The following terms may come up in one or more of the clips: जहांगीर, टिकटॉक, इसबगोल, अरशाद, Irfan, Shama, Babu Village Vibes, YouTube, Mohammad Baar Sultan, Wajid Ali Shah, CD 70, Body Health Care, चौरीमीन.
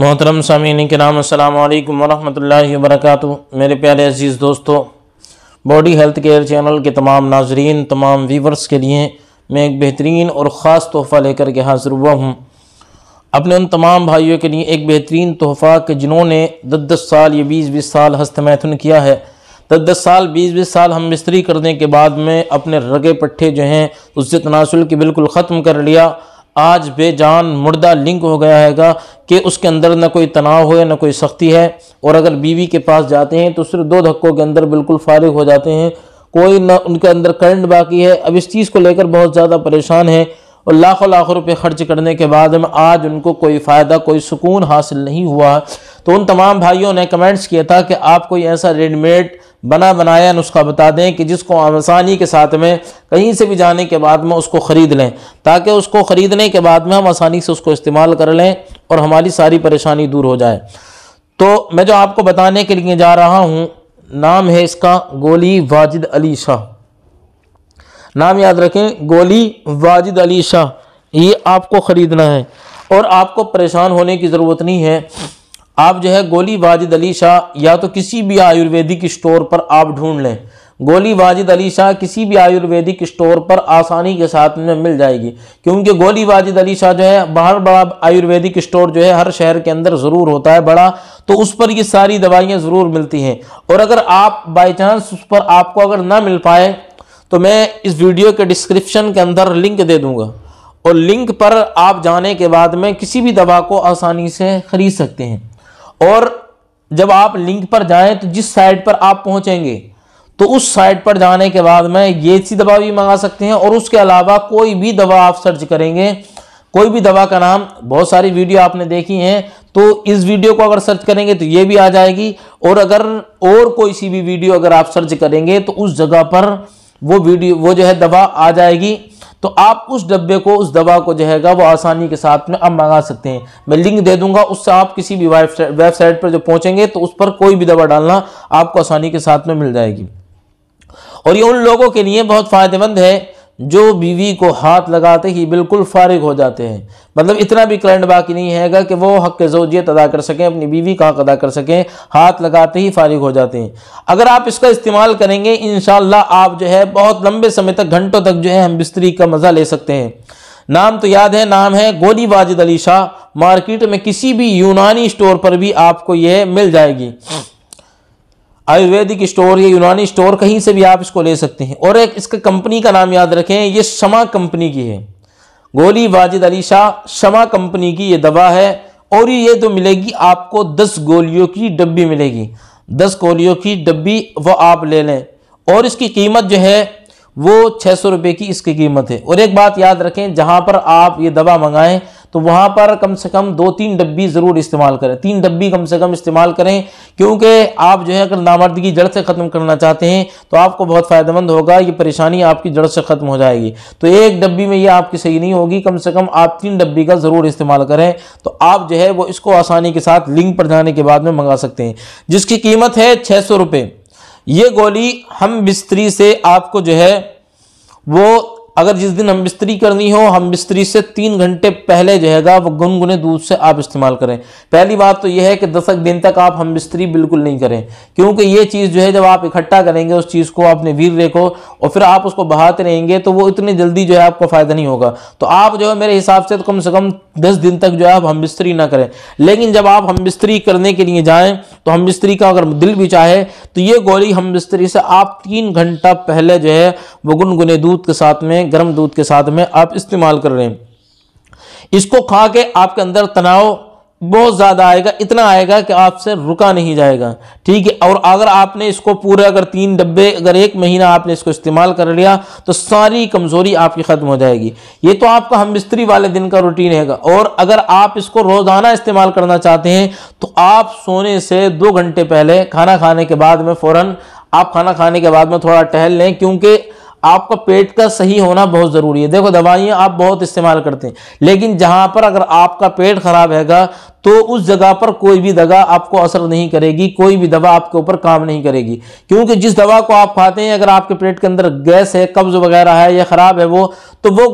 मोहतरम सामीन किराम अस्सलाम वालेकुम वरहमतुल्लाहि वबरकातुहू। मेरे प्यारे अजीज़ दोस्तों, बॉडी हेल्थ केयर चैनल के तमाम नाजरीन, तमाम व्यूवर्स के लिए मैं एक बेहतरीन और ख़ास तोहफ़ा लेकर के हाज़िर हुआ हूँ। अपने उन तमाम भाइयों के लिए एक बेहतरीन तोहफ़ा कि जिन्होंने 10-10 साल या 20-20 साल हस्तमैथुन किया है। 10-10 साल 20-20 साल हम मिस्त्री करने के बाद में अपने रगे पट्टे जो हैं उससे तनासुल की बिल्कुल ख़त्म कर लिया। आज बेजान मुर्दा लिंक हो गया हैगा कि उसके अंदर ना कोई तनाव है ना कोई सख्ती है, और अगर बीवी के पास जाते हैं तो सिर्फ 2 धक्कों के अंदर बिल्कुल फारिग हो जाते हैं। कोई ना उनके अंदर करंट बाकी है। अब इस चीज़ को लेकर बहुत ज़्यादा परेशान है और लाखों रुपए खर्च करने के बाद में आज उनको कोई फ़ायदा कोई सुकून हासिल नहीं हुआ। तो उन तमाम भाइयों ने कमेंट्स किया था कि आप कोई ऐसा रेडीमेड बना बनाया नुस्खा बता दें कि जिसको आसानी के साथ में कहीं से भी जाने के बाद में उसको ख़रीद लें, ताकि उसको ख़रीदने के बाद में हम आसानी से उसको इस्तेमाल कर लें और हमारी सारी परेशानी दूर हो जाए। तो मैं जो आपको बताने के लिए जा रहा हूँ, नाम है इसका गोली वाजिद अली शाह। नाम याद रखें, गोली वाजिद अली शाह। ये आपको ख़रीदना है और आपको परेशान होने की ज़रूरत नहीं है। आप जो है गोली वाजिद अली शाह या तो किसी भी आयुर्वेदिक स्टोर पर आप ढूंढ लें। गोली वाजिद अली शाह किसी भी आयुर्वेदिक स्टोर पर आसानी के साथ में मिल जाएगी, क्योंकि गोली वाजिद अली शाह जो है बाहर बड़ा आयुर्वेदिक स्टोर जो है हर शहर के अंदर ज़रूर होता है बड़ा, तो उस पर ये सारी दवाइयाँ ज़रूर मिलती हैं। और अगर आप बाई चांस उस पर आपको अगर ना मिल पाए तो मैं इस वीडियो के डिस्क्रिप्शन के अंदर लिंक दे दूंगा, और लिंक पर आप जाने के बाद में किसी भी दवा को आसानी से ख़रीद सकते हैं। और जब आप लिंक पर जाएं तो जिस साइट पर आप पहुंचेंगे तो उस साइट पर जाने के बाद में ये सी दवा भी मंगा सकते हैं, और उसके अलावा कोई भी दवा आप सर्च करेंगे, कोई भी दवा का नाम, बहुत सारी वीडियो आपने देखी हैं, तो इस वीडियो को अगर सर्च करेंगे तो ये भी आ जाएगी। और अगर और कोई सी भी वीडियो अगर आप सर्च करेंगे तो उस जगह पर वो जो है दवा आ जाएगी। तो आप उस डब्बे को, उस दवा को जो हैगा वो आसानी के साथ में आप मंगा सकते हैं। मैं लिंक दे दूंगा, उससे आप किसी भी वेबसाइट पर जो पहुंचेंगे तो उस पर कोई भी दवा डालना आपको आसानी के साथ में मिल जाएगी। और ये उन लोगों के लिए बहुत फ़ायदेमंद है जो बीवी को हाथ लगाते ही बिल्कुल फारिग हो जाते हैं। मतलब इतना भी करंट बाकी नहीं हैगा कि वो हक़ ज़ौजियत अदा कर सकें, अपनी बीवी का हक़ अदा कर सकें, हाथ लगाते ही फारिग हो जाते हैं। अगर आप इसका इस्तेमाल करेंगे इंशाअल्लाह आप जो है बहुत लंबे समय तक, घंटों तक जो है हम बिस्तरी का मज़ा ले सकते हैं। नाम तो याद है, नाम है गोली वाजिद अली शाह। मार्केट में किसी भी यूनानी स्टोर पर भी आपको यह मिल जाएगी। आयुर्वेदिक स्टोर या यूनानी स्टोर, कहीं से भी आप इसको ले सकते हैं। और एक इसका कंपनी का नाम याद रखें, ये शमा कंपनी की है। गोली वाजिद अली शाह शमा कंपनी की ये दवा है। और ये तो मिलेगी आपको 10 गोलियों की डब्बी मिलेगी। 10 गोलियों की डब्बी वो आप ले लें, और इसकी कीमत जो है वो 600 रुपये की इसकी कीमत है। और एक बात याद रखें, जहाँ पर आप ये दवा मंगाएँ तो वहाँ पर कम से कम 2-3 डब्बी ज़रूर इस्तेमाल करें, 3 डब्बी कम से कम इस्तेमाल करें, क्योंकि आप जो है अगर नामर्दगी जड़ से ख़त्म करना चाहते हैं तो आपको बहुत फ़ायदेमंद होगा। ये परेशानी आपकी जड़ से ख़त्म हो जाएगी। तो 1 डब्बी में ये आपकी सही नहीं होगी, कम से कम आप 3 डब्बी का ज़रूर इस्तेमाल करें। तो आप जो है वो इसको आसानी के साथ लिंक पर जाने के बाद में मंगा सकते हैं, जिसकी कीमत है 600 रुपये। ये गोली हम बिस्तरी से आपको जो है वो, अगर जिस दिन हम बिस्तरी करनी हो, हम बिस्तरी से 3 घंटे पहले जो हैगा वो गुनगुने दूध से आप इस्तेमाल करें। पहली बात तो यह है कि 10 दिन तक आप हम बिस्तरी बिल्कुल नहीं करें, क्योंकि ये चीज़ जो है जब आप इकट्ठा करेंगे उस चीज़ को, अपने वीर्य को, और फिर आप उसको बहाते रहेंगे तो वो इतनी जल्दी जो है आपको फ़ायदा नहीं होगा। तो आप जो है मेरे हिसाब से तो कम से कम 10 दिन तक जो है आप हम बिस्तरी ना करें। लेकिन जब आप हम बिस्तरी करने के लिए जाएँ तो हम बिस्तरी का अगर दिल भी चाहे तो ये गोली हम बिस्तरी से आप 3 घंटा पहले जो है वो गुनगुने दूध के साथ में, गर्म दूध के साथ में आप इस्तेमाल कर रहे हैं। इसको खा के आपके अंदर तनाव बहुत ज़्यादा आएगा, इतना आएगा कि आपसे रुका नहीं जाएगा, ठीक है। और अगर आपने इसको पूरे, अगर 3 डब्बे, अगर 1 महीना आपने इसको इस्तेमाल कर लिया तो सारी कमज़ोरी आपकी ख़त्म हो जाएगी। ये तो आपका हम बिस्तरी वाले दिन का रूटीन हैगा। और अगर आप इसको रोज़ाना इस्तेमाल करना चाहते हैं तो आप सोने से 2 घंटे पहले, खाना खाने के बाद में फ़ौरन, आप खाना खाने के बाद में थोड़ा टहल लें, क्योंकि आपका पेट का सही होना बहुत ज़रूरी है। देखो, दवाइयाँ आप बहुत इस्तेमाल करते हैं, लेकिन जहाँ पर अगर आपका पेट ख़राब हैगा तो उस जगह पर कोई भी दवा आपको असर नहीं करेगी, कोई भी दवा आपके ऊपर काम नहीं करेगी। क्योंकि जिस दवा को आप खाते हैं, अगर आपके पेट के अंदर गैस है, कब्ज़ वगैरह है या ख़राब है, वो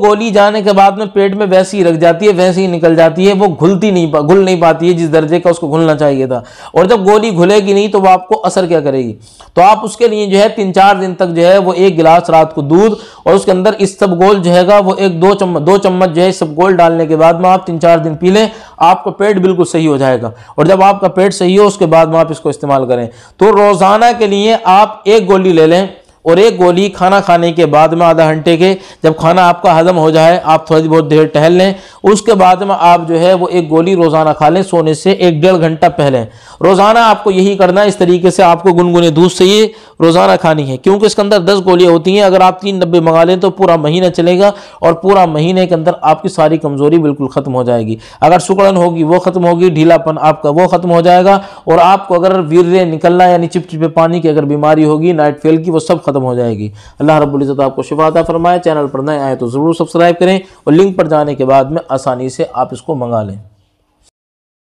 गोली जाने के बाद में पेट में वैसे ही रख जाती है, वैसे ही निकल जाती है, वो घुल नहीं पाती है जिस दर्जे का उसको घुलना चाहिए था। और जब गोली घुलेगी नहीं तो वो आपको असर क्या करेगी। तो आप उसके लिए जो है 3-4 दिन तक जो है वो 1 गिलास रात को दूध और उसके अंदर इसबगोल जो है वो 1-2 चम्मच जो है इसबगोल डालने के बाद में आप 3-4 दिन पी लें, आपका पेट बिल्कुल सही हो जाएगा। और जब आपका पेट सही हो उसके बाद में आप इसको इस्तेमाल करें। तो रोज़ाना के लिए आप 1 गोली ले लें और 1 गोली खाना खाने के बाद में आधा घंटे के, जब खाना आपका हजम हो जाए आप थोड़ी बहुत देर टहल लें, उसके बाद में आप जो है वो 1 गोली रोज़ाना खा लें सोने से 1-1.5 घंटा पहले। रोज़ाना आपको यही करना है, इस तरीके से आपको गुनगुने दूध से ये रोज़ाना खानी है, क्योंकि इसके अंदर 10 गोलियाँ होती हैं। अगर आप 3 डब्बे मंगा लें तो पूरा महीना चलेगा और पूरा महीने के अंदर आपकी सारी कमज़ोरी बिल्कुल ख़त्म हो जाएगी। अगर सुकड़न होगी वो ख़त्म होगी, ढीलापन आपका वो ख़त्म हो जाएगा। और आपको अगर वीर्य निकलना यानी चिपचिपे पानी की अगर बीमारी होगी, नाइट फेल की, वो सब खत्म हो जाएगी। अल्लाह रब्बुल इज़्ज़त आपको शिफा अता फरमाए। चैनल पर नए आए तो ज़रूर सब्सक्राइब करें और लिंक पर जाने के बाद में आसानी से आप इसको मंगा लें।